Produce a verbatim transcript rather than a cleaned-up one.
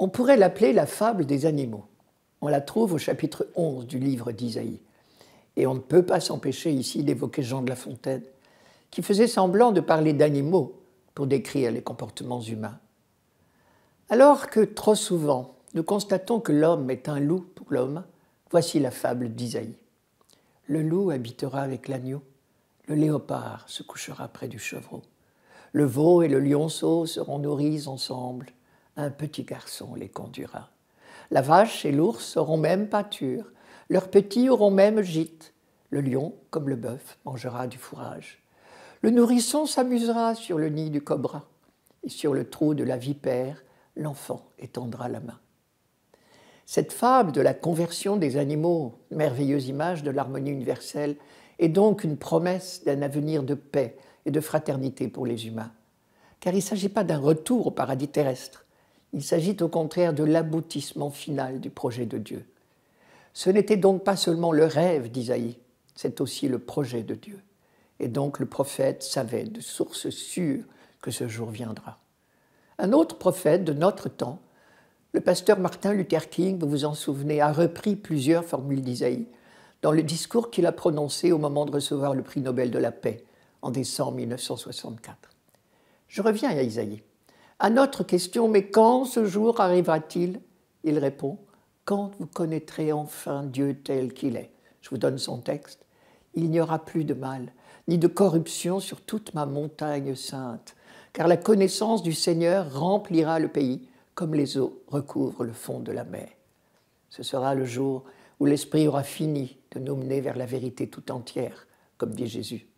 On pourrait l'appeler la fable des animaux. On la trouve au chapitre onze du livre d'Isaïe. Et on ne peut pas s'empêcher ici d'évoquer Jean de La Fontaine, qui faisait semblant de parler d'animaux pour décrire les comportements humains. Alors que, trop souvent, nous constatons que l'homme est un loup pour l'homme, voici la fable d'Isaïe. Le loup habitera avec l'agneau, le léopard se couchera près du chevreau, le veau et le lionceau seront nourris ensemble, un petit garçon les conduira. La vache et l'ours auront même pâture, leurs petits auront même gîte, le lion, comme le bœuf, mangera du fourrage. Le nourrisson s'amusera sur le nid du cobra, et sur le trou de la vipère, l'enfant étendra la main. Cette fable de la conversion des animaux, merveilleuse image de l'harmonie universelle, est donc une promesse d'un avenir de paix et de fraternité pour les humains. Car il ne s'agit pas d'un retour au paradis terrestre, il s'agit au contraire de l'aboutissement final du projet de Dieu. Ce n'était donc pas seulement le rêve d'Isaïe, c'est aussi le projet de Dieu. Et donc le prophète savait de source sûre que ce jour viendra. Un autre prophète de notre temps, le pasteur Martin Luther King, vous vous en souvenez, a repris plusieurs formules d'Isaïe dans le discours qu'il a prononcé au moment de recevoir le prix Nobel de la paix en décembre mille neuf cent soixante-quatre. Je reviens à Isaïe. À notre question « Mais quand ce jour arrivera-t-il » il répond « Quand vous connaîtrez enfin Dieu tel qu'il est ». Je vous donne son texte. « Il n'y aura plus de mal, ni de corruption sur toute ma montagne sainte, car la connaissance du Seigneur remplira le pays comme les eaux recouvrent le fond de la mer. » Ce sera le jour où l'Esprit aura fini de nous mener vers la vérité tout entière, comme dit Jésus.